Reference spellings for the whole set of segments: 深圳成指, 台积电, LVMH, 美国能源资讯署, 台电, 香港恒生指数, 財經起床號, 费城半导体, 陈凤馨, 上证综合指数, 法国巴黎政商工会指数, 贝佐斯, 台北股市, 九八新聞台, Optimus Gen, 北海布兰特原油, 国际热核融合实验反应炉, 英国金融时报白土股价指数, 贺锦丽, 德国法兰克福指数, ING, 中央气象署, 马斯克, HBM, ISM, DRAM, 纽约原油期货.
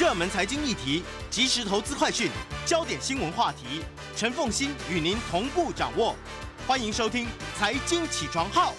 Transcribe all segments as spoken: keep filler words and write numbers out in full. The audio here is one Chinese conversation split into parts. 热门财经议题、即时投资快讯、焦点新闻话题，陈凤馨与您同步掌握。欢迎收听《财经起床号》。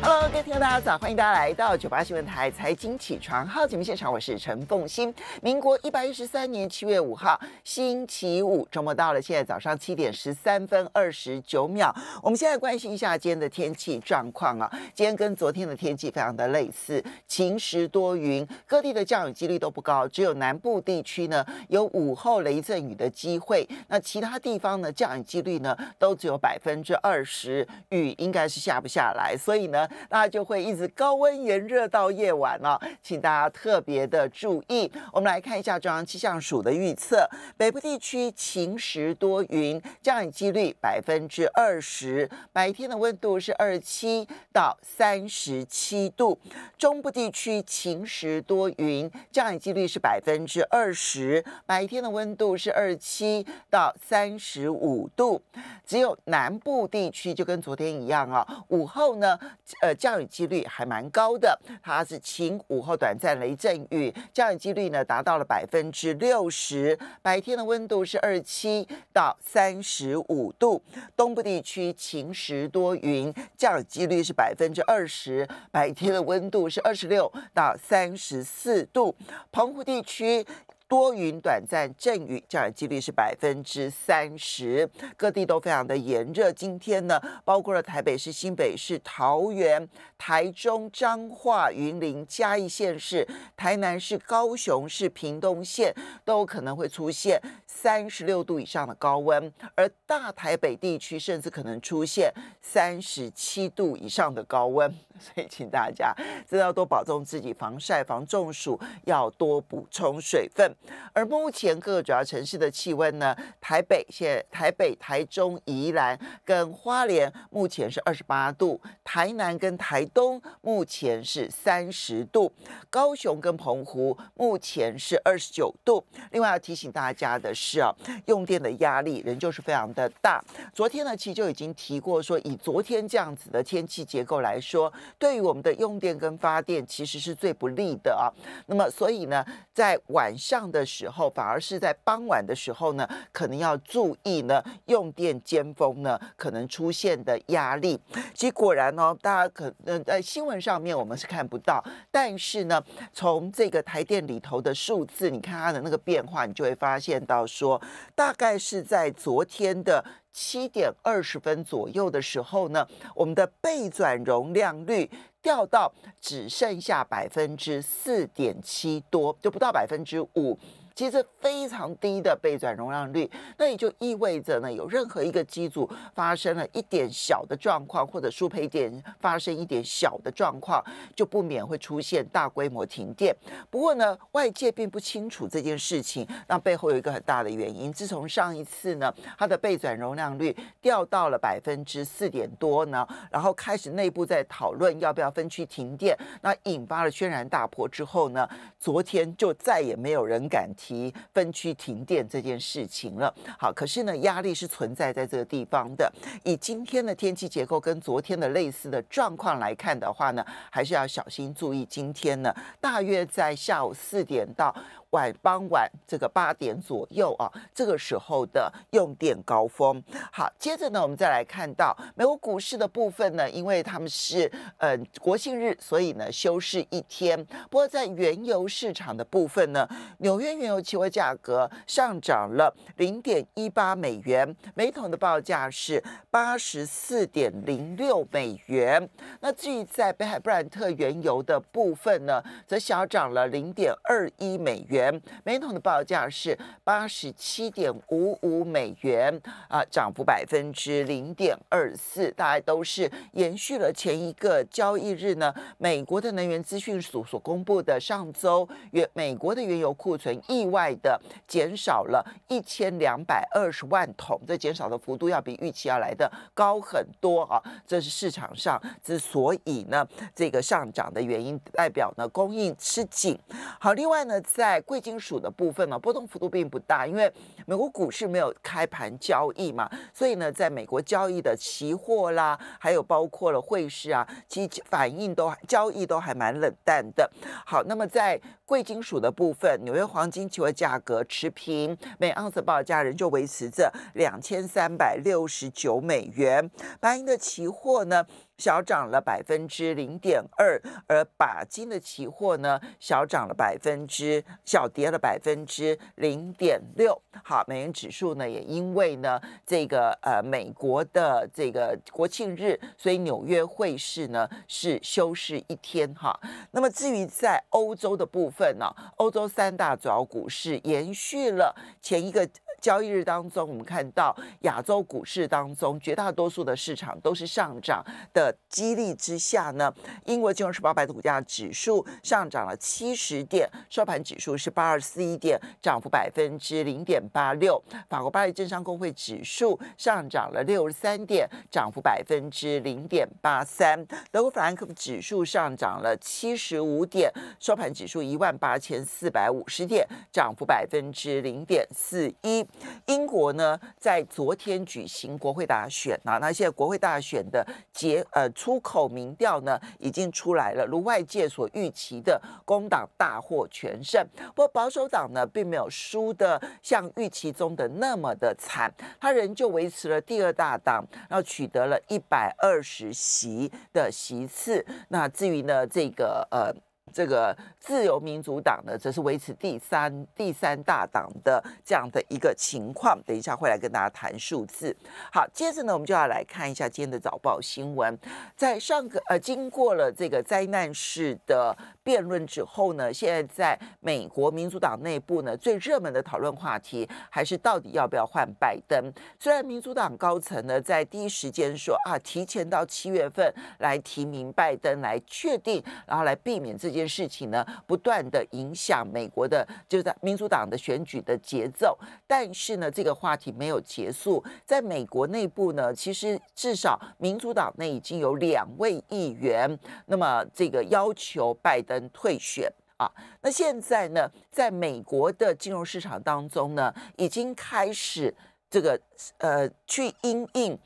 Hello， 各位听众大家早，欢迎大家来到九八新闻台财经起床号节目现场，我是陈凤馨。民国一百一十三年七月五号，星期五，周末到了，现在早上七点十三分二十九秒。我们现在关心一下今天的天气状况啊，今天跟昨天的天气非常的类似，晴时多云，各地的降雨几率都不高，只有南部地区呢有午后雷阵雨的机会，那其他地方呢降雨几率呢都只有百分之二十，雨应该是下不下来，所以呢。那就会一直高温炎热到夜晚了、哦，请大家特别的注意。我们来看一下中央气象署的预测：北部地区晴时多云，降雨几率百分之二十，白天的温度是二十七到三十七度；中部地区晴时多云，降雨几率是百分之二十，白天的温度是二十七到三十五度。只有南部地区就跟昨天一样啊、哦，午后呢？呃，降雨几率还蛮高的，它是晴，午后短暂雷阵雨，降雨几率呢达到了百分之六十，白天的温度是二十七到三十五度。东部地区晴时多云，降雨几率是百分之二十，白天的温度是二十六到三十四度。澎湖地区。多云短暂阵雨，降雨几率是百分之三十，各地都非常的炎热。今天呢，包括了台北市、新北市、桃园、台中、彰化、云林、嘉义县市、台南市、高雄市、屏东县，都有可能会出现三十六度以上的高温，而大台北地区甚至可能出现三十七度以上的高温。所以，请大家真的要多保重自己，防晒、防中暑，要多补充水分。而目前各个主要城市的气温呢，台北现在台北、台中、宜兰跟花莲目前是二十八度，台南跟台东目前是三十度，高雄跟澎湖目前是二十九度。另外要提醒大家的是啊，用电的压力仍旧是非常的大。昨天呢，其实就已经提过说，以昨天这样子的天气结构来说，对于我们的用电跟发电其实是最不利的啊。那么所以呢，在晚上上的时候，反而是在傍晚的时候呢，可能要注意呢，用电尖峰呢可能出现的压力。其实果然哦，大家可能在新闻上面我们是看不到，但是呢，从这个台电里头的数字，你看它的那个变化，你就会发现到说，大概是在昨天的。七点二十分左右的时候呢，我们的备转容量率掉到只剩下百分之四点七多，就不到百分之五。其实非常低的备转容量率，那也就意味着呢，有任何一个机组发生了一点小的状况，或者输配点发生一点小的状况，就不免会出现大规模停电。不过呢，外界并不清楚这件事情，那背后有一个很大的原因。自从上一次呢，它的备转容量率掉到了百分之四点多呢，然后开始内部在讨论要不要分区停电，那引发了轩然大波之后呢，昨天就再也没有人敢提。提分区停电这件事情了，好，可是呢，压力是存在在这个地方的。以今天的天气结构跟昨天的类似的状况来看的话呢，还是要小心注意。今天呢，大约在下午四点到晚傍晚这个八点左右啊，这个时候的用电高峰。好，接着呢，我们再来看到美国股市的部分呢，因为他们是呃国庆日，所以呢休市一天。不过在原油市场的部分呢，纽约原油期货价格上涨了零点一八美元，每桶的报价是八十四点零六美元。那至于在北海布兰特原油的部分呢，则小涨了零点二一美元，每桶的报价是八十七点五五美元，啊、呃，涨幅百分之零点二四，大概都是延续了前一个交易日呢，美国的能源资讯署所公布的上周原美国的原油库存意外的减少了一千两百二十万桶，这减少的幅度要比预期要来的高很多啊！这是市场上之所以呢这个上涨的原因，代表呢供应吃紧。好，另外呢，在贵金属的部分呢、啊，波动幅度并不大，因为美国股市没有开盘交易嘛，所以呢，在美国交易的期货啦，还有包括了汇市啊，其实反应都交易都还蛮冷淡的。好，那么在贵金属的部分，纽约黄金期货价格持平，每盎司报价仍旧维持着两千三百六十九美元。白银的期货呢？小涨了百分之零点二，而钯金的期货呢，小涨了百分之小跌了百分之零点六。好，美元指数呢，也因为呢这个呃美国的这个国庆日，所以纽约汇市呢是休市一天哈。那么至于在欧洲的部分呢、啊，欧洲三大主要股市延续了前一个。交易日当中，我们看到亚洲股市当中绝大多数的市场都是上涨的激励之下呢，英国金融时报白土股价指数上涨了七十点，收盘指数是八二四一点，涨幅百分之零点八六。法国巴黎政商工会指数上涨了六十三点，涨幅百分之零点八三。德国法兰克福指数上涨了七十五点，收盘指数一万八千四百五十点，涨幅百分之零点四一。英国呢，在昨天举行国会大选啊，那现在国会大选的结呃出口民调呢已经出来了，如外界所预期的，工党大获全胜。不过保守党呢，并没有输的像预期中的那么的惨，他仍旧维持了第二大党，然后取得了一百二十席的席次。那至于呢，这个呃。这个自由民主党呢，则是维持第三第三大党的这样的一个情况。等一下会来跟大家谈数字。好，接着呢，我们就要来看一下今天的早报新闻。在上个呃，经过了这个灾难式的辩论之后呢，现在在美国民主党内部呢，最热门的讨论话题还是到底要不要换拜登。虽然民主党高层呢，在第一时间说啊，提前到七月份来提名拜登来确定，然后来避免自己。这件事情呢，不断的影响美国的，就是在民主党的选举的节奏。但是呢，这个话题没有结束。在美国内部呢，其实至少民主党内已经有两位议员，那么这个要求拜登退选。啊，那现在呢，在美国的金融市场当中呢，已经开始这个呃去因应。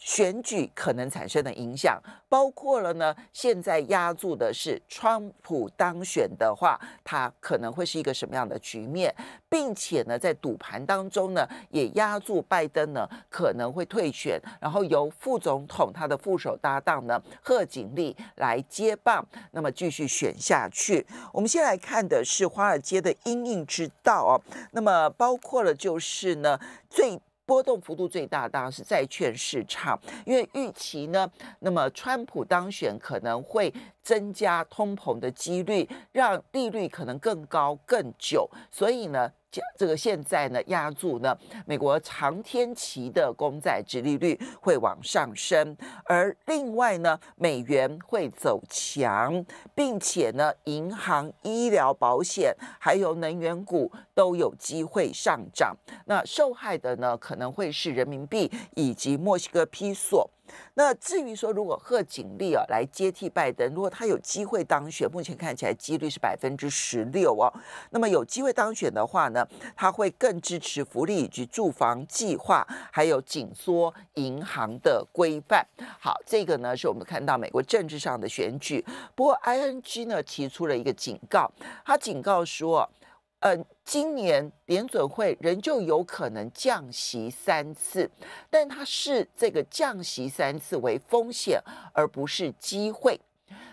选举可能产生的影响，包括了呢，现在压住的是川普当选的话，它可能会是一个什么样的局面，并且呢，在赌盘当中呢，也压住拜登呢可能会退选，然后由副总统他的副手搭档呢贺锦丽来接棒，那么继续选下去。我们先来看的是华尔街的因应之道哦，那么包括了就是呢最。波动幅度最大当然是债券市场，因为预期呢，那么川普当选可能会增加通膨的几率，让利率可能更高更久，所以呢。这个现在呢压住呢美国长天期的公债殖利率会往上升，而另外呢美元会走强，并且呢银行、医疗保险还有能源股都有机会上涨。那受害的呢可能会是人民币以及墨西哥披索。那至于说，如果贺锦丽啊来接替拜登，如果他有机会当选，目前看起来几率是百分之十六哦。那么有机会当选的话呢，他会更支持福利以及住房计划，还有紧缩银行的规范。好，这个呢是我们看到美国政治上的选举。不过 I N G 呢提出了一个警告，他警告说，呃。今年联准会仍旧有可能降息三次，但它视这个降息三次为风险，而不是机会。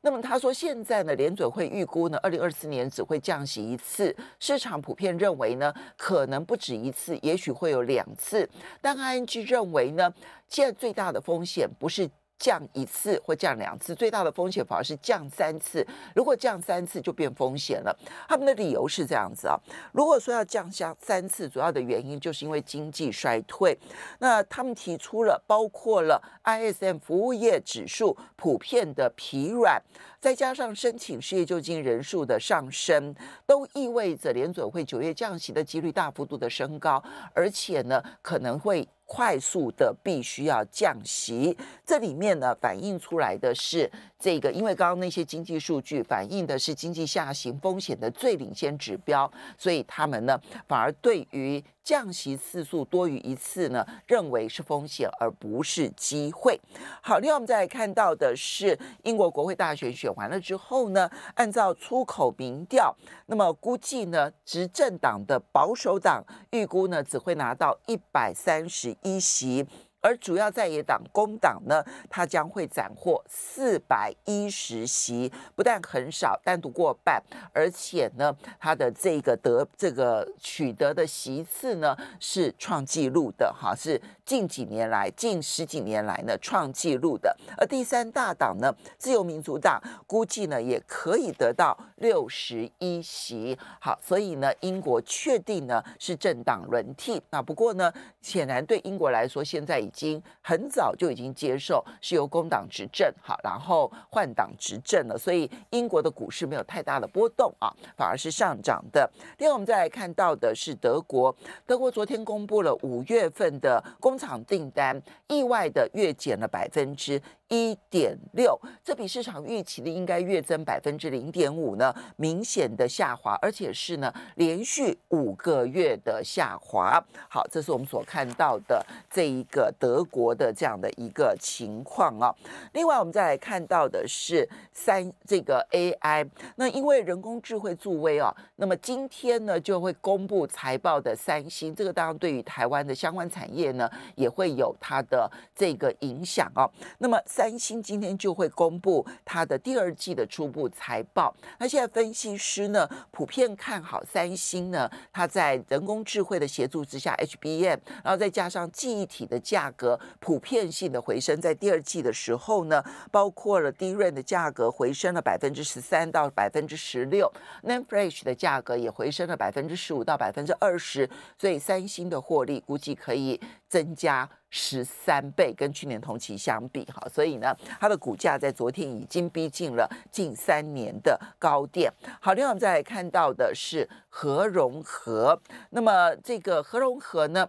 那么他说，现在呢，联准会预估呢，二零二四年只会降息一次。市场普遍认为呢，可能不止一次，也许会有两次。但 I N G 认为呢，现在最大的风险不是。降一次或降两次，最大的风险反而是降三次。如果降三次就变风险了。他们的理由是这样子啊，如果说要降下三次，主要的原因就是因为经济衰退。那他们提出了包括了 I S M 服务业指数普遍的疲软，再加上申请失业救济金人数的上升，都意味着联准会九月降息的几率大幅度的升高，而且呢可能会。快速的必须要降息。这里面呢反映出来的是这个，因为刚刚那些经济数据反映的是经济下行风险的最领先指标，所以他们呢反而对于降息次数多于一次呢，认为是风险而不是机会。好，另外我们再来看到的是英国国会大选选完了之后呢，按照出口民调，那么估计呢执政党的保守党预估呢只会拿到一百三十一席。而主要在野党工党呢，它将会斩获四百一十席，不但很少，单独过半，而且呢，它的这个得这个取得的席次呢是创纪录的哈，是近几年来近十几年来呢创纪录的。而第三大党呢，自由民主党估计呢也可以得到六十一席。好，所以呢，英国确定呢是政党轮替。那不过呢，显然对英国来说，现在已经。已经很早就已经接受是由工党执政，好，然后换党执政了，所以英国的股市没有太大的波动啊，反而是上涨的。另外，我们再来看到的是德国，德国昨天公布了五月份的工厂订单，意外的月减了百分之一点六，这比市场预期的应该月增百分之零点五呢，明显的下滑，而且是呢连续五个月的下滑。好，这是我们所看到的这一个。德国的这样的一个情况啊，另外我们再来看到的是三这个 A I， 那因为人工智慧助威啊，那么今天呢就会公布财报的三星，这个当然对于台湾的相关产业呢也会有它的这个影响啊。那么三星今天就会公布它的第二季的初步财报，那现在分析师呢普遍看好三星呢，它在人工智慧的协助之下 H B M， 然后再加上记忆体的价。价格普遍性的回升，在第二季的时候呢，包括了 D RAM 的价格回升了百分之十三到百分之十六 ，N A N D Flash 的价格也回升了百分之十五到百分之二十，所以三星的获利估计可以增加十三倍，跟去年同期相比，好，所以呢，它的股价在昨天已经逼近了近三年的高点。好，另外我们再来看到的是合融合，那么这个合融合呢，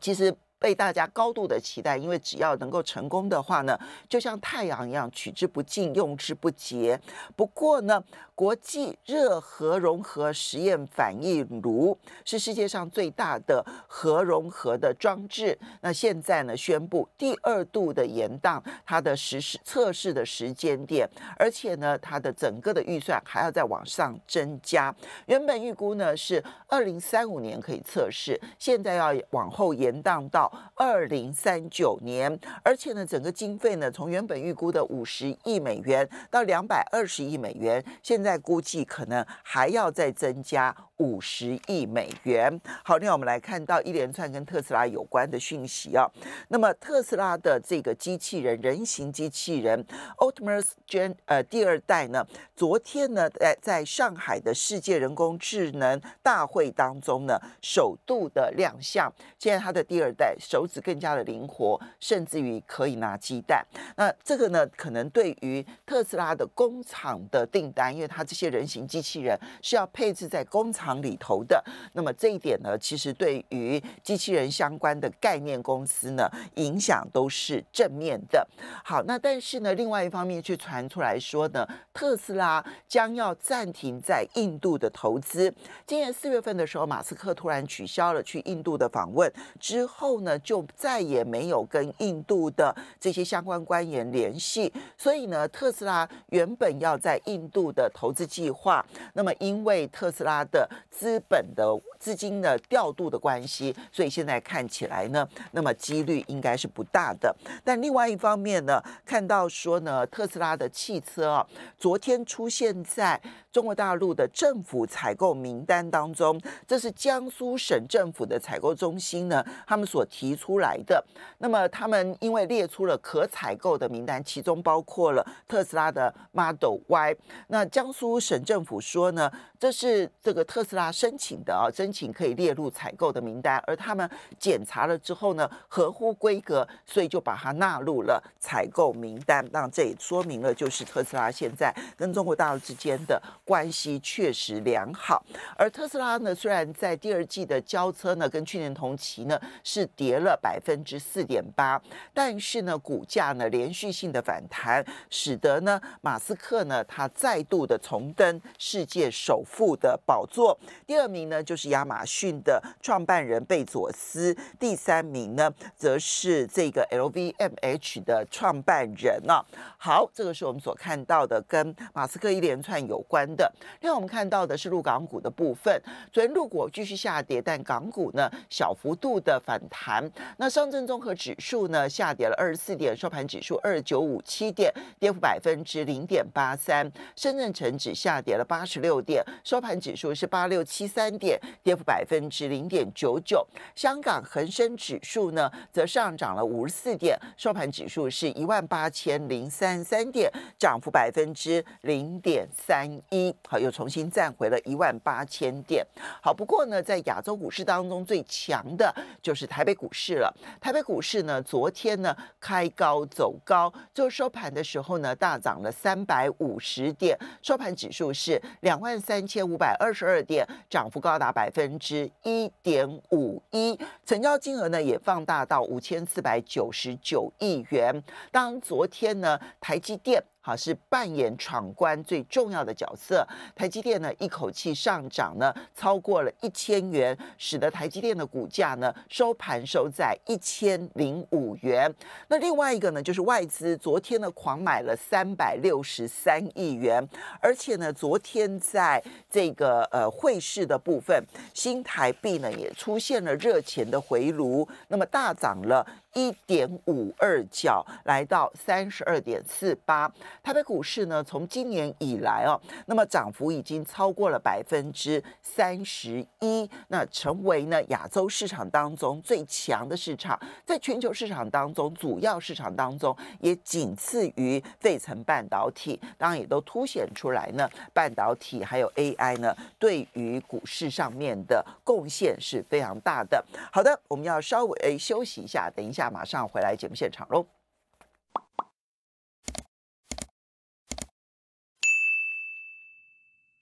其实。被大家高度的期待，因为只要能够成功的话呢，就像太阳一样取之不尽用之不竭。不过呢，国际热核融合实验反应炉是世界上最大的核融合的装置，那现在呢宣布第二度的延宕它的实施测试的时间点，而且呢它的整个的预算还要再往上增加，原本预估呢是二零三五年可以测试，现在要往后延宕到二零三九年，而且呢，整个经费呢，从原本预估的五十亿美元到两百二十亿美元，现在估计可能还要再增加五十亿美元。好，另外我们来看到一连串跟特斯拉有关的讯息啊。那么特斯拉的这个机器人人形机器人 Optimus Gen 呃第二代呢，昨天呢在在上海的世界人工智能大会当中呢，首度的亮相。现在它的第二代。手指更加的灵活，甚至于可以拿鸡蛋。那这个呢，可能对于特斯拉的工厂的订单，因为它这些人形机器人是要配置在工厂里头的。那么这一点呢，其实对于机器人相关的概念公司呢，影响都是正面的。好，那但是呢，另外一方面却传出来说呢，特斯拉将要暂停在印度的投资。今年四月份的时候，马斯克突然取消了去印度的访问之后呢。呢，就再也没有跟印度的这些相关官员联系，所以呢，特斯拉原本要在印度的投资计划，那么因为特斯拉的资本的资金的调度的关系，所以现在看起来呢，那么几率应该是不大的。但另外一方面呢，看到说呢，特斯拉的汽车啊，昨天出现在中国大陆的政府采购名单当中，这是江苏省政府的采购中心呢，他们所提出来的。那么他们因为列出了可采购的名单，其中包括了特斯拉的 Model Y。那江苏省政府说呢，这是这个特斯拉申请的啊，申请可以列入采购的名单，而他们检查了之后呢，合乎规格，所以就把它纳入了采购名单。那这也说明了，就是特斯拉现在跟中国大陆之间的关系确实良好。而特斯拉呢，虽然在第二季的交车呢，跟去年同期呢是。跌了百分之四点八，但是呢，股价呢连续性的反弹，使得呢马斯克呢他再度的重登世界首富的宝座。第二名呢就是亚马逊的创办人贝佐斯，第三名呢则是这个 L V M H 的创办人啊。好，这个是我们所看到的跟马斯克一连串有关的。另外我们看到的是陆港股的部分，昨天陆股继续下跌，但港股呢小幅度的反弹。那上证综合指数呢下跌了二十四点，收盘指数二九五七点，跌幅百分之零点八三。深圳成指下跌了八十六点，收盘指数是八六七三点，跌幅百分之零点九九。香港恒生指数呢则上涨了五十四点，收盘指数是一万八千零三十三点，涨幅百分之零点三一。好，又重新站回了一万八千点。好，不过呢，在亚洲股市当中最强的就是台北股市了。台北股市呢，昨天呢开高走高，就收盘的时候呢大涨了三百五十点，收盘指数是两万三千五百二十二点，涨幅高达百分之一点五一，成交金额呢也放大到五千四百九十九亿元。当昨天呢，台积电。好，是扮演闯关最重要的角色。台积电呢，一口气上涨呢超过了一千元，使得台积电的股价呢收盘收在一千零五元。那另外一个呢，就是外资昨天呢狂买了三百六十三亿元，而且呢，昨天在这个呃汇市的部分，新台币呢也出现了热钱的回炉，那么大涨了一点五二角，来到三十二点四八。台北股市呢，从今年以来哦，那么涨幅已经超过了百分之三十一，那成为呢亚洲市场当中最强的市场，在全球市场当中，主要市场当中也仅次于费城半导体，当然也都凸显出来呢，半导体还有 A I 呢，对于股市上面的贡献是非常大的。好的，我们要稍微休息一下，等一下马上回来节目现场喽。